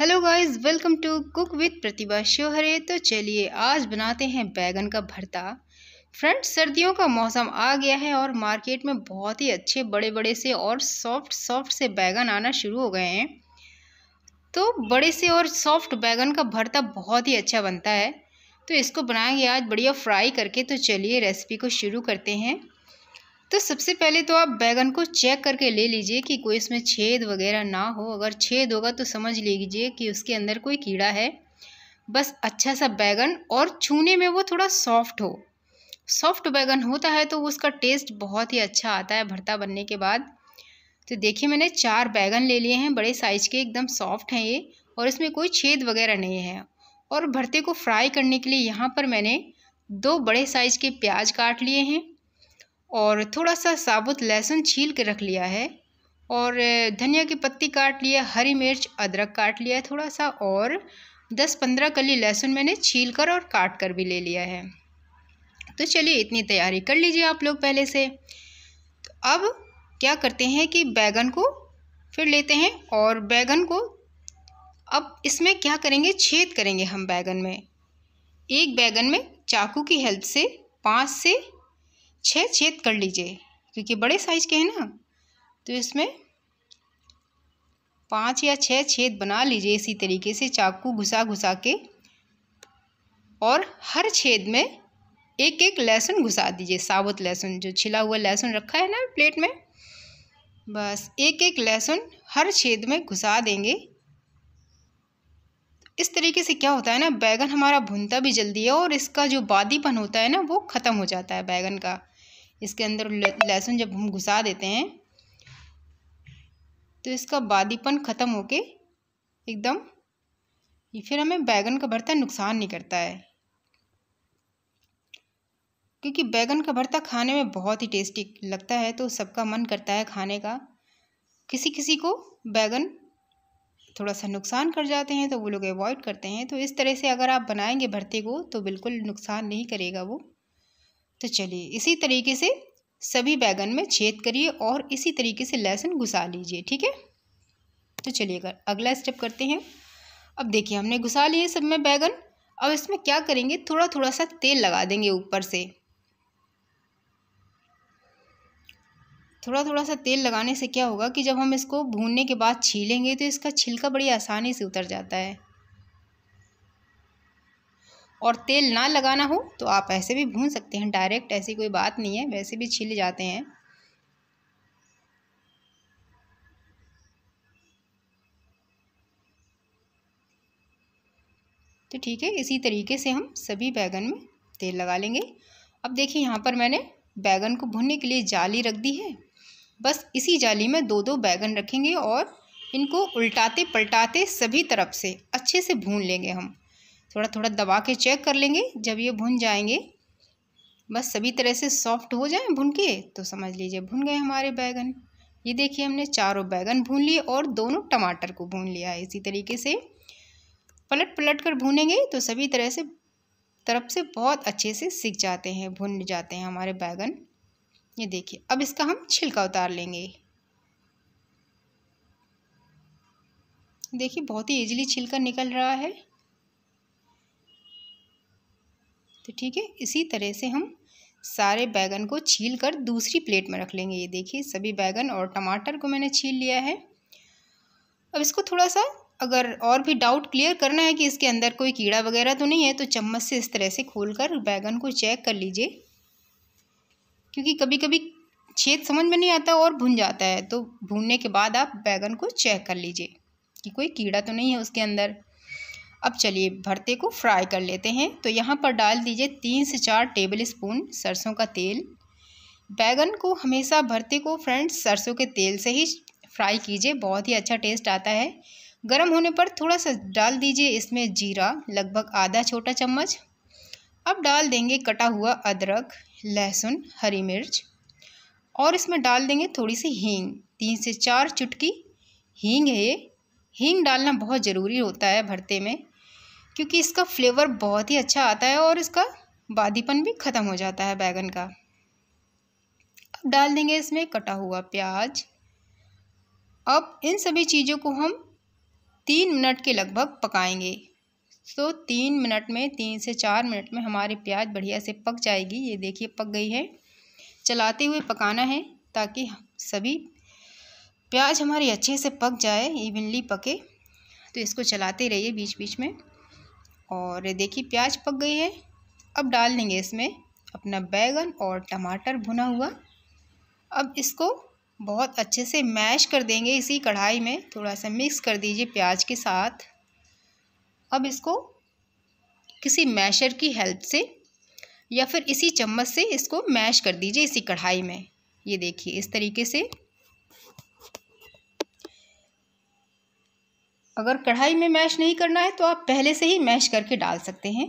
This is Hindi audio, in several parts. Hello guys, welcome to cook with Pratibha Shivhare. तो चलिए आज बनाते हैं बैगन का भरता। फ्रेंड्स, सर्दियों का मौसम आ गया है और मार्केट में बहुत ही अच्छे बड़े बड़े से और सॉफ्ट से बैगन आना शुरू हो गए हैं। तो बड़े से और सॉफ्ट बैगन का भरता बहुत ही अच्छा बनता है। तो इसको बनाएंगे आज बढ़िया फ्राई करके। तो चलिए रेसिपी को शुरू करते हैं। तो सबसे पहले तो आप बैगन को चेक करके ले लीजिए कि कोई इसमें छेद वगैरह ना हो। अगर छेद होगा तो समझ लीजिए कि उसके अंदर कोई कीड़ा है। बस अच्छा सा बैगन, और छूने में वो थोड़ा सॉफ्ट हो। सॉफ्ट बैगन होता है तो उसका टेस्ट बहुत ही अच्छा आता है भरता बनने के बाद। तो देखिए मैंने 4 बैगन ले लिए हैं, बड़े साइज के, एकदम सॉफ्ट हैं ये, और इसमें कोई छेद वगैरह नहीं है। और भरते को फ्राई करने के लिए यहाँ पर मैंने 2 बड़े साइज के प्याज काट लिए हैं, और थोड़ा सा साबुत लहसुन छील के रख लिया है, और धनिया की पत्ती काट लिया, हरी मिर्च अदरक काट लिया है थोड़ा सा, और 10-15 कली लहसुन मैंने छील कर और काट कर भी ले लिया है। तो चलिए इतनी तैयारी कर लीजिए आप लोग पहले से। तो अब क्या करते हैं कि बैगन को फिर लेते हैं, और बैगन को अब इसमें क्या करेंगे, छेद करेंगे हम बैगन में। एक बैगन में चाकू की हेल्प से 5 से 6 छेद कर लीजिए, क्योंकि बड़े साइज के हैं ना। तो इसमें 5 या 6 छेद बना लीजिए इसी तरीके से, चाकू घुसा के, और हर छेद में 1-1 लहसुन घुसा दीजिए, साबुत लहसुन, जो छिला हुआ लहसुन रखा है ना प्लेट में, बस 1-1 लहसुन हर छेद में घुसा देंगे। इस तरीके से क्या होता है ना, बैगन हमारा भुनता भी जल्दी है, और इसका जो बादीपन होता है ना वो ख़त्म हो जाता है बैगन का। इसके अंदर लहसुन जब हम घुसा देते हैं तो इसका बादीपन ख़त्म होके एकदम ये फिर हमें बैगन का भरता नुकसान नहीं करता है, क्योंकि बैगन का भरता खाने में बहुत ही टेस्टी लगता है। तो सबका मन करता है खाने का। किसी को बैगन थोड़ा सा नुकसान कर जाते हैं तो वो लोग अवॉइड करते हैं। तो इस तरह से अगर आप बनाएंगे भरते को तो बिल्कुल नुकसान नहीं करेगा वो। तो चलिए इसी तरीके से सभी बैगन में छेद करिए, और इसी तरीके से लहसुन घुसा लीजिए, ठीक है। तो चलिए अगला स्टेप करते हैं। अब देखिए हमने घुसा लिए सब में बैगन। अब इसमें क्या करेंगे, थोड़ा सा तेल लगा देंगे ऊपर से। थोड़ा सा तेल लगाने से क्या होगा कि जब हम इसको भूनने के बाद छीलेंगे तो इसका छिलका बड़ी आसानी से उतर जाता है। और तेल ना लगाना हो तो आप ऐसे भी भून सकते हैं डायरेक्ट, ऐसी कोई बात नहीं है, वैसे भी छिल जाते हैं। तो ठीक है, इसी तरीके से हम सभी बैगन में तेल लगा लेंगे। अब देखिए यहाँ पर मैंने बैगन को भुनने के लिए जाली रख दी है। बस इसी जाली में 2-2 बैगन रखेंगे, और इनको उल्टाते पलटाते सभी तरफ से अच्छे से भून लेंगे हम। थोड़ा दबा के चेक कर लेंगे, जब ये भुन जाएंगे, बस सभी तरह से सॉफ्ट हो जाएं भुन के, तो समझ लीजिए भुन गए हमारे बैगन। ये देखिए हमने 4 बैगन भून लिए, और 2 टमाटर को भून लिया है। इसी तरीके से पलट कर भूनेंगे तो सभी तरह से तरफ से बहुत अच्छे से सिक जाते हैं, भुन जाते हैं हमारे बैगन। ये देखिए अब इसका हम छिलका उतार लेंगे। देखिए बहुत ही इजीली छिलका निकल रहा है। तो ठीक है, इसी तरह से हम सारे बैगन को छील कर दूसरी प्लेट में रख लेंगे। ये देखिए सभी बैगन और टमाटर को मैंने छील लिया है। अब इसको थोड़ा सा अगर और भी डाउट क्लियर करना है कि इसके अंदर कोई कीड़ा वगैरह तो नहीं है, तो चम्मच से इस तरह से खोलकर बैगन को चेक कर लीजिए, क्योंकि कभी कभी छेद समझ में नहीं आता और भुन जाता है। तो भूनने के बाद आप बैगन को चेक कर लीजिए कि कोई कीड़ा तो नहीं है उसके अंदर। अब चलिए भरते को फ्राई कर लेते हैं। तो यहाँ पर डाल दीजिए 3 से 4 टेबल स्पून सरसों का तेल। बैगन को हमेशा, भरते को फ्रेंड्स, सरसों के तेल से ही फ्राई कीजिए, बहुत ही अच्छा टेस्ट आता है। गरम होने पर थोड़ा सा डाल दीजिए इसमें जीरा, लगभग आधा छोटा चम्मच। अब डाल देंगे कटा हुआ अदरक, लहसुन, हरी मिर्च, और इसमें डाल देंगे थोड़ी सी हींग। 3 से 4 चुटकी हींग है ये। हींग डालना बहुत ज़रूरी होता है भरते में, क्योंकि इसका फ्लेवर बहुत ही अच्छा आता है, और इसका बादीपन भी ख़त्म हो जाता है बैगन का। अब डाल देंगे इसमें कटा हुआ प्याज। अब इन सभी चीज़ों को हम 3 मिनट के लगभग पकाएंगे। तो 3 मिनट में, 3 से 4 मिनट में हमारी प्याज बढ़िया से पक जाएगी। ये देखिए पक गई है। चलाते हुए पकाना है ताकि सभी प्याज हमारी अच्छे से पक जाए, इवनली पके। तो इसको चलाते रहिए बीच बीच में। और देखिए प्याज पक गई है। अब डाल देंगे इसमें अपना बैंगन और टमाटर भुना हुआ। अब इसको बहुत अच्छे से मैश कर देंगे इसी कढ़ाई में, थोड़ा सा मिक्स कर दीजिए प्याज के साथ। अब इसको किसी मैशर की हेल्प से या फिर इसी चम्मच से इसको मैश कर दीजिए इसी कढ़ाई में। ये देखिए इस तरीके से। अगर कढ़ाई में मैश नहीं करना है तो आप पहले से ही मैश करके डाल सकते हैं।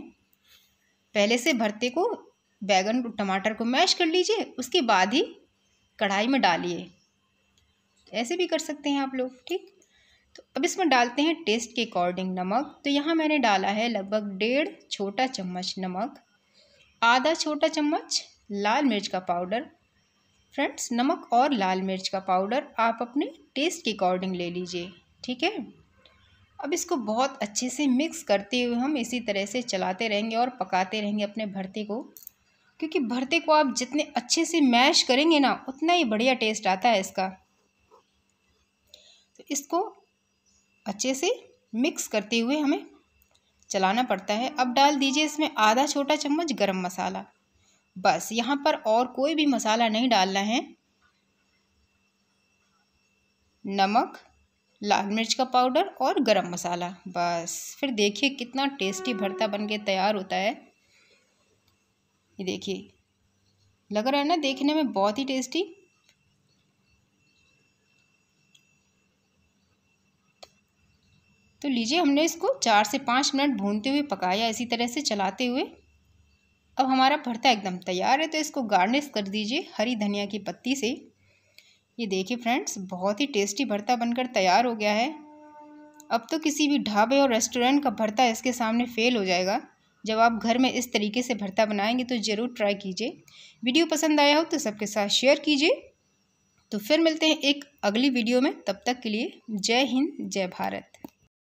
पहले से भरते को, बैंगन टमाटर को मैश कर लीजिए, उसके बाद ही कढ़ाई में डालिए। ऐसे भी कर सकते हैं आप लोग, ठीक। तो अब इसमें डालते हैं टेस्ट के अकॉर्डिंग नमक। तो यहाँ मैंने डाला है लगभग 1.5 छोटा चम्मच नमक, आधा छोटा चम्मच लाल मिर्च का पाउडर। फ्रेंड्स, नमक और लाल मिर्च का पाउडर आप अपने टेस्ट के अकॉर्डिंग ले लीजिए, ठीक है। अब इसको बहुत अच्छे से मिक्स करते हुए हम इसी तरह से चलाते रहेंगे और पकाते रहेंगे अपने भरते को, क्योंकि भरते को आप जितने अच्छे से मैश करेंगे ना, उतना ही बढ़िया टेस्ट आता है इसका। तो इसको अच्छे से मिक्स करते हुए हमें चलाना पड़ता है। अब डाल दीजिए इसमें आधा छोटा चम्मच गरम मसाला। बस यहाँ पर और कोई भी मसाला नहीं डालना है। नमक, लाल मिर्च का पाउडर और गरम मसाला, बस। फिर देखिए कितना टेस्टी भरता बनके तैयार होता है। ये देखिए, लग रहा है ना देखने में बहुत ही टेस्टी। तो लीजिए हमने इसको 4 से 5 मिनट भूनते हुए पकाया, इसी तरह से चलाते हुए। अब हमारा भरता एकदम तैयार है। तो इसको गार्निश कर दीजिए हरी धनिया की पत्ती से। ये देखिए फ्रेंड्स, बहुत ही टेस्टी भरता बनकर तैयार हो गया है। अब तो किसी भी ढाबे और रेस्टोरेंट का भरता इसके सामने फेल हो जाएगा। जब आप घर में इस तरीके से भरता बनाएंगे तो ज़रूर ट्राई कीजिए। वीडियो पसंद आया हो तो सबके साथ शेयर कीजिए। तो फिर मिलते हैं एक अगली वीडियो में, तब तक के लिए जय हिंद, जय भारत।